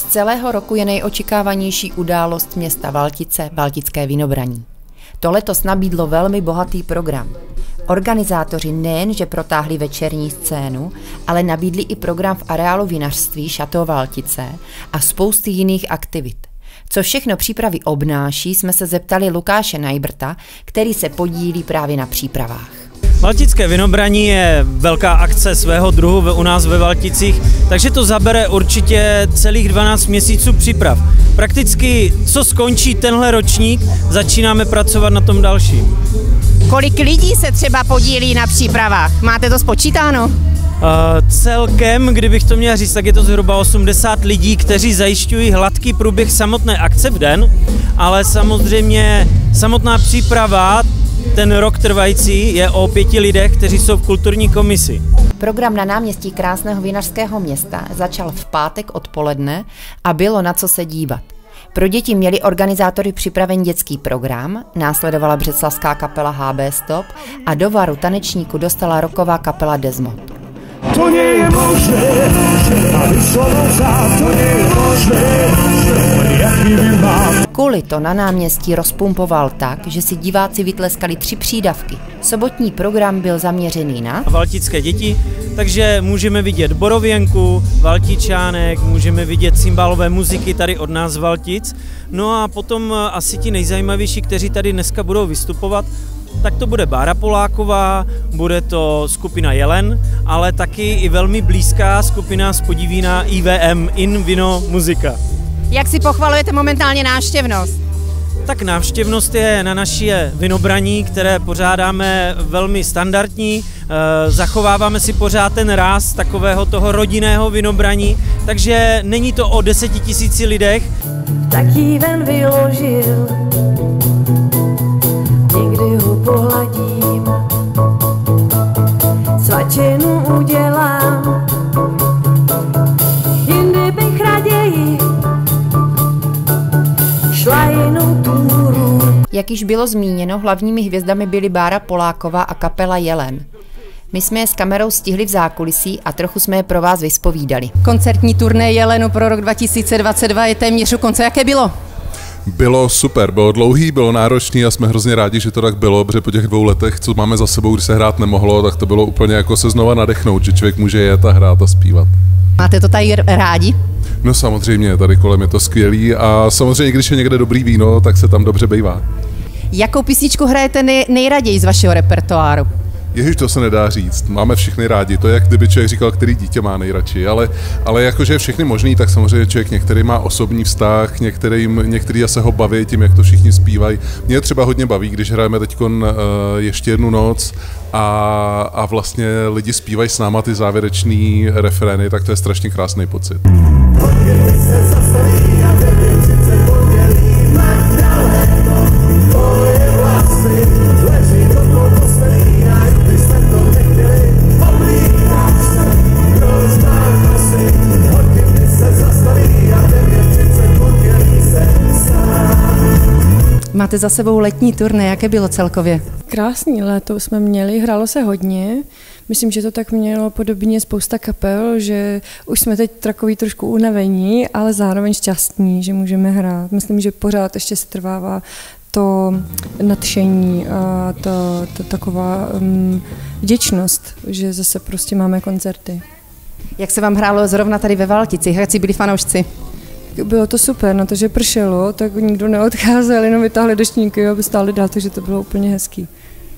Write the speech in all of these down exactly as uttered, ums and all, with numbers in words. Z celého roku je nejočekávanější událost města Valtice, Valtické Vinobraní. To letos nabídlo velmi bohatý program. Organizátoři nejenže protáhli večerní scénu, ale nabídli i program v areálu vinařství Chateau Valtice a spousty jiných aktivit. Co všechno přípravy obnáší, jsme se zeptali Lukáše Najbrta, který se podílí právě na přípravách. Valtické Vinobraní je velká akce svého druhu u nás ve Valticích, takže to zabere určitě celých dvanáct měsíců příprav. Prakticky, co skončí tenhle ročník, začínáme pracovat na tom dalším. Kolik lidí se třeba podílí na přípravách? Máte to spočítáno? Uh, celkem, kdybych to měl říct, tak je to zhruba osmdesát lidí, kteří zajišťují hladký průběh samotné akce v den, ale samozřejmě samotná příprava, ten rok trvající, je o pěti lidech, kteří jsou v kulturní komisi. Program na náměstí krásného vinařského města začal v pátek odpoledne a bylo na co se dívat. Pro děti měli organizátory připraven dětský program, následovala břeclavská kapela H B Stop a do varu tanečníku dostala rocková kapela Desmo. To nie je možné, aby slovoca, to nie je možné, jaký vymám. Kvůli to na náměstí rozpumpoval tak, že si diváci vytleskali tři přídavky. Sobotní program byl zaměřený na valtické děti, takže můžeme vidět borověnku, valtičánek, můžeme vidět cymbálové muziky tady od nás Valtic. No a potom asi ti nejzajímavější, kteří tady dneska budou vystupovat, tak to bude Bára Poláková, bude to skupina Jelen, ale taky i velmi blízká skupina z Podivína I V M In Vino Muzika. Jak si pochvalujete momentálně návštěvnost? Tak návštěvnost je na naše vinobraní, které pořádáme, velmi standardní. Zachováváme si pořád ten ráz takového toho rodinného vinobraní, takže není to o deseti tisíci lidech. Tak jí ven vyložil, někdy ho pohladím, svačinu udělám, jindy bych raději šla jinou túru. Jak již bylo zmíněno, hlavními hvězdami byly Bára Poláková a kapela Jelen. My jsme je s kamerou stihli v zákulisí a trochu jsme je pro vás vyspovídali. Koncertní turné Jelenu pro rok dva tisíce dvacet dva je téměř u konce. Jaké bylo? Bylo super, bylo dlouhý, bylo náročný a jsme hrozně rádi, že to tak bylo, protože po těch dvou letech, co máme za sebou, když se hrát nemohlo, tak to bylo úplně jako se znova nadechnout, že člověk může jet a hrát a zpívat. Máte to tady rádi? No samozřejmě, tady kolem je to skvělý a samozřejmě, když je někde dobrý víno, tak se tam dobře bejvá. Jakou písničku hrajete nej- nejraději z vašeho repertoáru? Ježiš, to se nedá říct, máme všechny rádi, to je jak kdyby člověk říkal, který dítě má nejradši, ale, ale jakože je všechny možný, tak samozřejmě člověk některý má osobní vztah, některým, některý se ho baví tím, jak to všichni zpívají. Mě třeba hodně baví, když hrajeme teďkon uh, ještě jednu noc a, a vlastně lidi zpívají s náma ty závěrečný refrény, tak to je strašně krásný pocit. Máte za sebou letní turné, jaké bylo celkově? Krásný léto jsme měli, hrálo se hodně. Myslím, že to tak mělo podobně spousta kapel, že už jsme teď takový trošku unavení, ale zároveň šťastní, že můžeme hrát. Myslím, že pořád ještě se trvává to nadšení a to, to taková um, vděčnost, že zase prostě máme koncerty. Jak se vám hrálo zrovna tady ve Valticích? Jací byli fanoušci? Bylo to super, na to, že pršelo, tak nikdo neodcházel, jenom vytáhli deštníky, aby stáli dál, takže to bylo úplně hezký.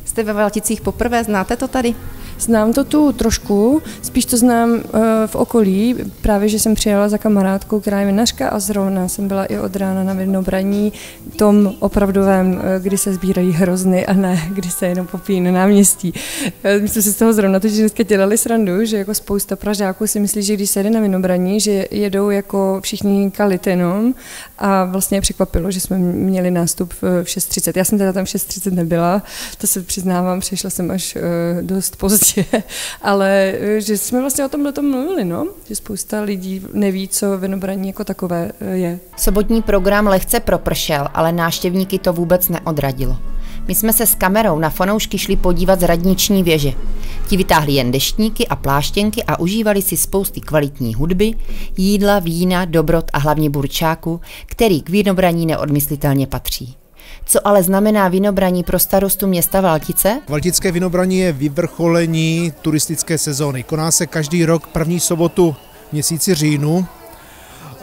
Jste ve Valticích poprvé, znáte to tady? Znám to tu trošku, spíš to znám uh, v okolí, právě že jsem přijela za kamarádkou, která je vinařka a zrovna jsem byla i od rána na vinobraní, tom opravdovém, kdy se sbírají hrozny a ne, kdy se jenom popíjí na náměstí. Myslím si z toho zrovna, to, že dneska dělali srandu, že jako spousta Pražáků si myslí, že když se jede na vinobraní, že jedou jako všichni kalitenom a vlastně překvapilo, že jsme měli nástup v šest třicet. Já jsem teda tam v šest třicet nebyla, to se přiznávám, přišla jsem až uh, dost pozdě. Ale že jsme vlastně o tomhle tom mluvili, no? Že spousta lidí neví, co vinobraní jako takové je. Sobotní program lehce propršel, ale návštěvníky to vůbec neodradilo. My jsme se s kamerou na fanoušky šli podívat z radniční věže. Ti vytáhli jen deštníky a pláštěnky a užívali si spousty kvalitní hudby, jídla, vína, dobrot a hlavně burčáku, který k vínobraní neodmyslitelně patří. Co ale znamená vinobraní pro starostu města Valtice? Valtické vinobraní je vyvrcholení turistické sezóny. Koná se každý rok první sobotu v měsíci říjnu.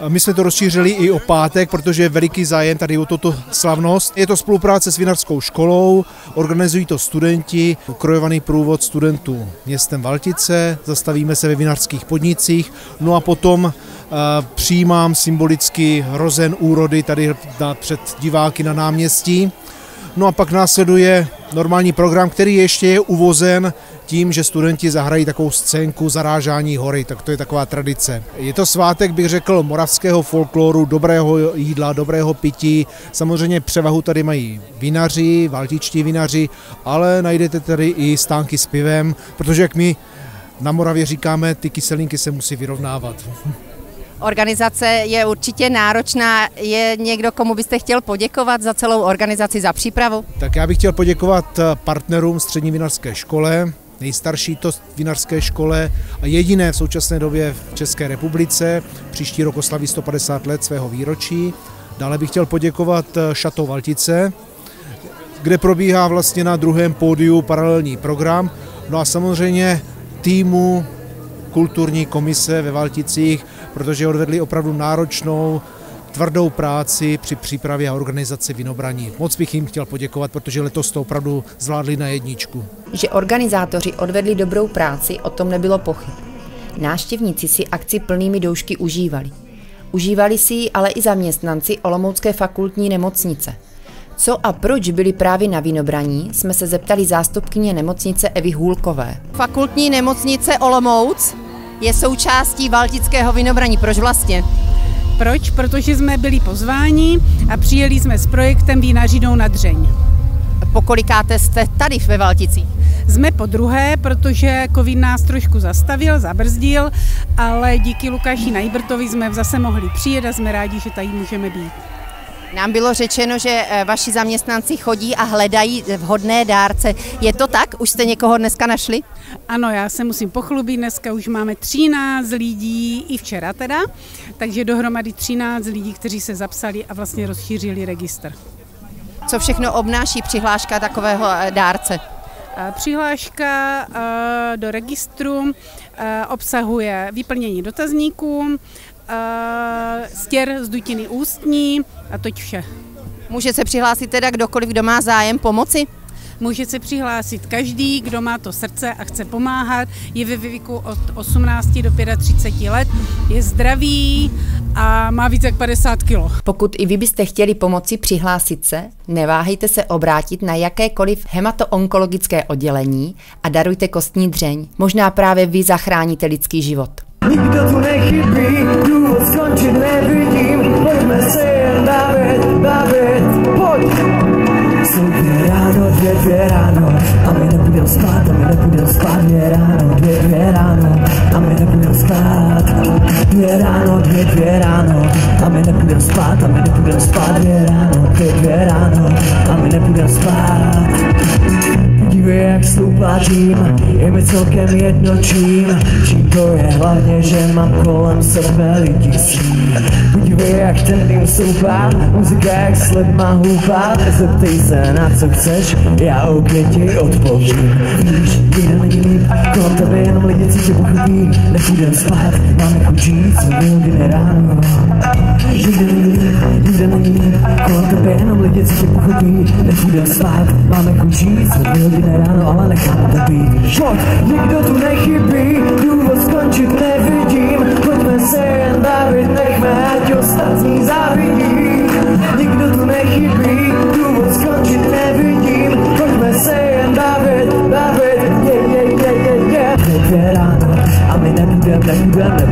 My jsme to rozšířili i o pátek, protože je veliký zájem tady o tuto slavnost. Je to spolupráce s vinařskou školou, organizují to studenti, krojovaný průvod studentů městem Valtice, zastavíme se ve vinařských podnicích, no a potom přijímám symbolicky hrozen úrody tady před diváky na náměstí. No a pak následuje normální program, který ještě je uvozen tím, že studenti zahrají takovou scénku zarážání hory, tak to je taková tradice. Je to svátek, bych řekl, moravského folkloru, dobrého jídla, dobrého pití. Samozřejmě převahu tady mají vinaři, valtičtí vinaři, ale najdete tady i stánky s pivem, protože jak my na Moravě říkáme, ty kyselinky se musí vyrovnávat. Organizace je určitě náročná. Je někdo, komu byste chtěl poděkovat za celou organizaci, za přípravu? Tak já bych chtěl poděkovat partnerům Střední vinařské škole, nejstarší to vinařské škole a jediné v současné době v České republice. Příští rok oslaví sto padesát let svého výročí. Dále bych chtěl poděkovat Chateau Valtice, kde probíhá vlastně na druhém pódiu paralelní program. No a samozřejmě týmu kulturní komise ve Valticích, protože odvedli opravdu náročnou, tvrdou práci při přípravě a organizaci vinobraní. Moc bych jim chtěl poděkovat, protože letos to opravdu zvládli na jedničku. Že organizátoři odvedli dobrou práci, o tom nebylo pochyb. Návštěvníci si akci plnými doušky užívali. Užívali si ji ale i zaměstnanci Olomoucké fakultní nemocnice. Co a proč byli právě na vinobraní, jsme se zeptali zástupkyně nemocnice Evy Hůlkové. Fakultní nemocnice Olomouc je součástí Valtického vinobraní. Proč vlastně? Proč? Protože jsme byli pozváni a přijeli jsme s projektem Vinaři jdou na dřeň. Pokolikáte jste tady ve Valticích? Jsme po druhé, protože covid nás trošku zastavil, zabrzdil, ale díky Lukáši Najbrtovi jsme zase mohli přijet a jsme rádi, že tady můžeme být. Nám bylo řečeno, že vaši zaměstnanci chodí a hledají vhodné dárce. Je to tak? Už jste někoho dneska našli? Ano, já se musím pochlubit, dneska už máme třináct lidí, i včera teda, takže dohromady třináct lidí, kteří se zapsali a vlastně rozšířili registr. Co všechno obnáší přihláška takového dárce? Přihláška do registru obsahuje vyplnění dotazníků, stěr z dutiny ústní a toť vše. Může se přihlásit teda kdokoliv, kdo má zájem pomoci? Může se přihlásit každý, kdo má to srdce a chce pomáhat, je ve věku od osmnácti do třiceti pěti let, je zdravý a má více jak padesát kilo. Pokud i vy byste chtěli pomoci přihlásit se, neváhejte se obrátit na jakékoliv hematoonkologické oddělení a darujte kostní dřeň. Možná právě vy zachráníte lidský život. Nikdo tu nechybí, jdu skončit nevidím, pojďme se jen bavit, bavit, pojď. Jsou dvě ráno, dvě, dvě ráno, a my nebudem spát, a my nebudem spát, dvě ráno, dvě, dvě ráno, a my nebudem spát. Dvě ráno, dvě, dvě ráno, a my nebudem spát, a my nebudem spát, dvě ráno, dvě, dvě ráno, a my nebudem spát. Dívej, jak stoupátím, je mi celkem jedno čím, čím to je, hlavně, že mám kolem sebe lidí svým. Dívej, jak ten dým stoupá, muzika jak slepá hůpá, zeptej se na co chceš, já OK ti odpovím. Víš, jeden není líp, kolem tebe jenom lidi, co tě pochopí, nepůjdem spát, máme chuť žít, co nikdy ráno. Jeden není líp, jeden není líp, kolem tebe jenom lidi, co tě pochopí, nepůjdem spát, máme chuť žít, co nikdy ráno, ale necháme to být. Šot, nikdo tu nechybí, důvod skončit nevidím, pojďme se jen bavit, nechme, ať ostatní závidí. Nikdo tu nechybí, důvod skončit nevidím, pojďme se jen bavit, bavit, je, je, je, je, je. Dvě ráno, a my nebudem, nebudem, nebudem.